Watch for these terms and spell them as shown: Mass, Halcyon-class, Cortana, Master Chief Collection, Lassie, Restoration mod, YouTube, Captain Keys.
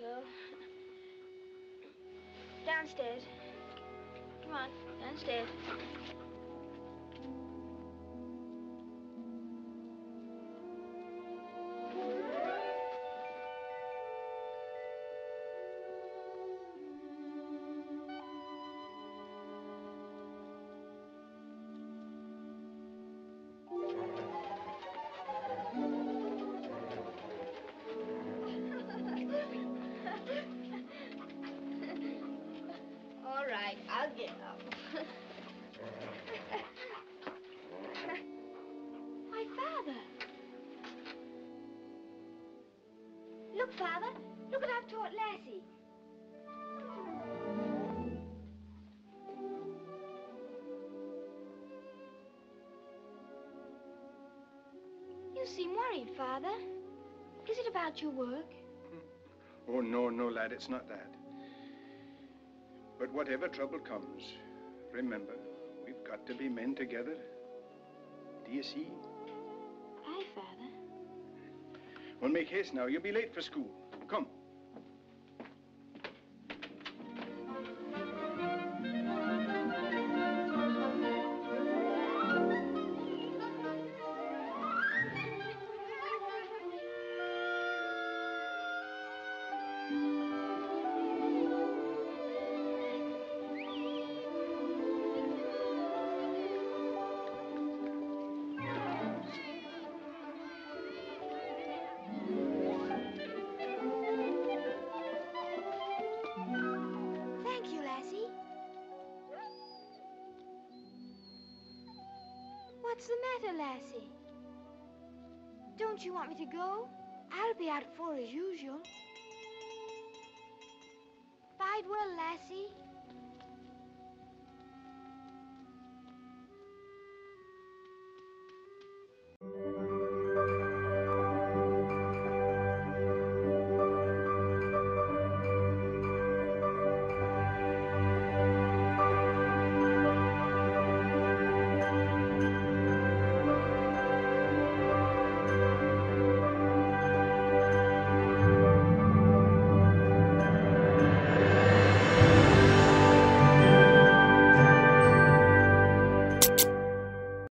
girl. Downstairs. Come on, downstairs. I'll get up. Why, Father. Look, Father. Look what I've taught Lassie. You seem worried, Father. Is it about your work? Oh, no, no, lad. It's not that. But whatever trouble comes, remember, we've got to be men together. Do you see? Aye, Father. Well, make haste now. You'll be late for school. Come. What's the matter, Lassie? Don't you want me to go? I'll be out at 4 as usual. Bide well, Lassie.